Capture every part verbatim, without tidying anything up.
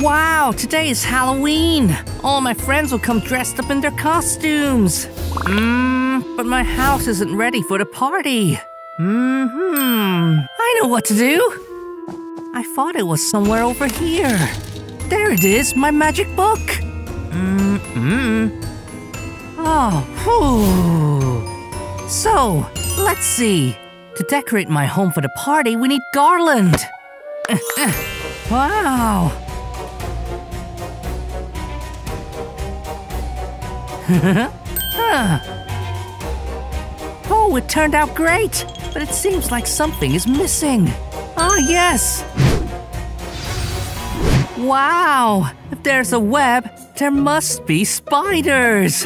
Wow, today is Halloween! All my friends will come dressed up in their costumes! Mmm, but my house isn't ready for the party! Mm-hmm, I know what to do! I thought it was somewhere over here! There it is, my magic book! Mm-mm. Oh, whew! So, let's see! To decorate my home for the party, we need garland! Wow! Huh. Oh, it turned out great! But it seems like something is missing. Ah, yes! Wow! If there's a web, there must be spiders!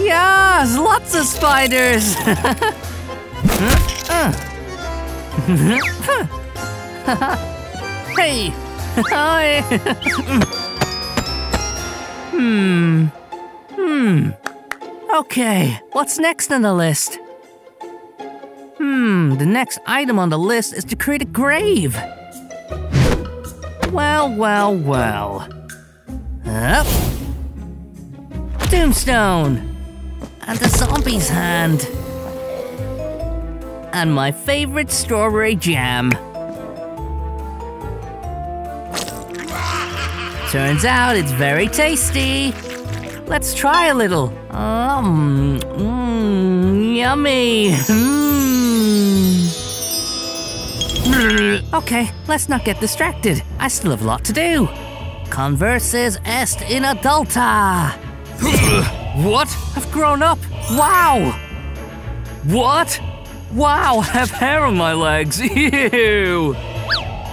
Yes! Lots of spiders! Hey! Hi! Hmm. Hmm. Okay, what's next on the list? Hmm, the next item on the list is to create a grave. Well, well, well. Up. Tombstone! And the zombie's hand. And my favorite strawberry jam. Turns out it's very tasty. Let's try a little. Um, mm, yummy. Mm. Okay, let's not get distracted. I still have a lot to do. Converses est in adulta. What? I've grown up. Wow. What? Wow, I have hair on my legs. Ew.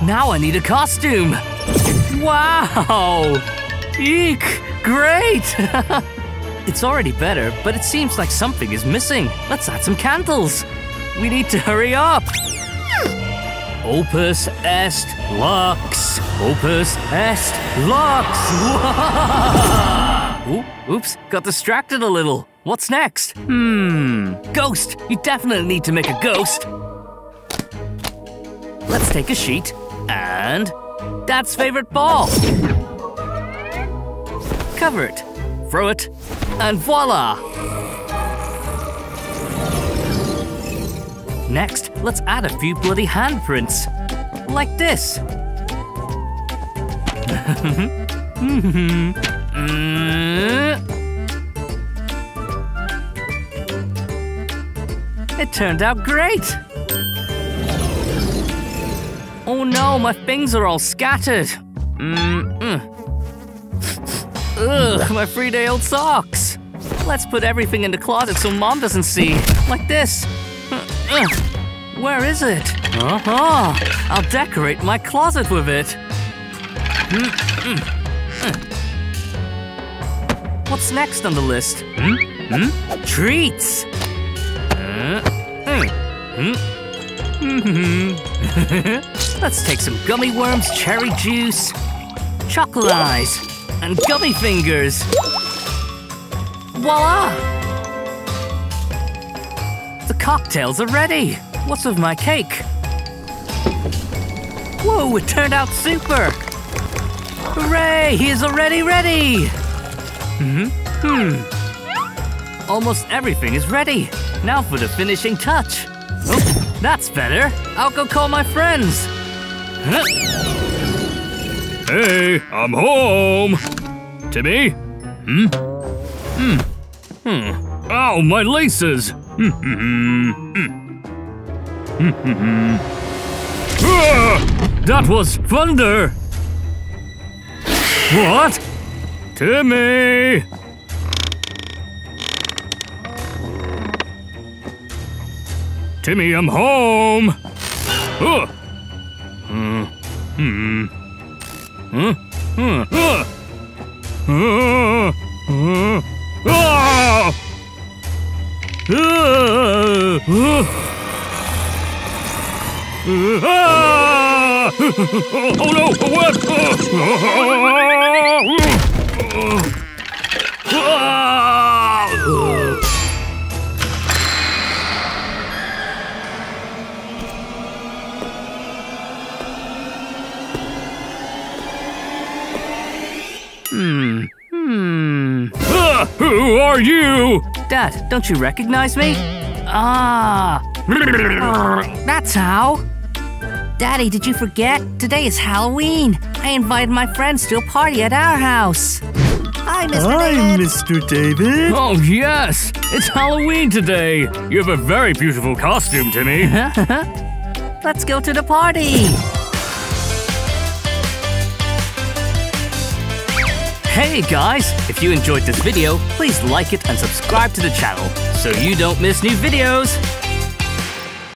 Now I need a costume. Wow! Eek! Great! It's already better, but it seems like something is missing. Let's add some candles. We need to hurry up. Opus est lux. Opus est lux. Oops, got distracted a little. What's next? Hmm, ghost. You definitely need to make a ghost. Let's take a sheet and... Dad's favorite ball. Cover it, throw it, and voila! Next, let's add a few bloody handprints. Like this. It turned out great! Oh no, my things are all scattered. Mm-mm. Ugh, my three-day-old socks. Let's put everything in the closet so Mom doesn't see. Like this. Mm-mm. Where is it? Uh-huh. I'll decorate my closet with it. Mm-mm. Mm. What's next on the list? Mm-hmm. Treats. Mm-hmm. Mm-hmm. Let's take some gummy worms, cherry juice, chocolate eyes, and gummy fingers. Voila! The cocktails are ready. What's with my cake? Whoa, it turned out super! Hooray, he is already ready! Hmm. Hmm. Almost everything is ready. Now for the finishing touch. Oh, that's better. I'll go call my friends. Hey, I'm home! Timmy? Hmm? Hmm. Hmm. Ow, my laces! Hmm. Hmm. Hmm. Ah, that was thunder! What? Timmy! Timmy, I'm home! Ugh. Hmm. Hmm. Huh? Huh? Huh? Huh? Huh? Ah! Ah! Oh no! What? Ah! Hmm. Hmm. Uh, who are you? Dad, don't you recognize me? Ah. Uh, that's how. Daddy, did you forget? Today is Halloween. I invited my friends to a party at our house. Hi, Mister Hi, David. Mister David. Oh, yes. It's Halloween today. You have a very beautiful costume, Timmy. Let's go to the party. Hey, guys. If you enjoyed this video, please like it and subscribe to the channel so you don't miss new videos.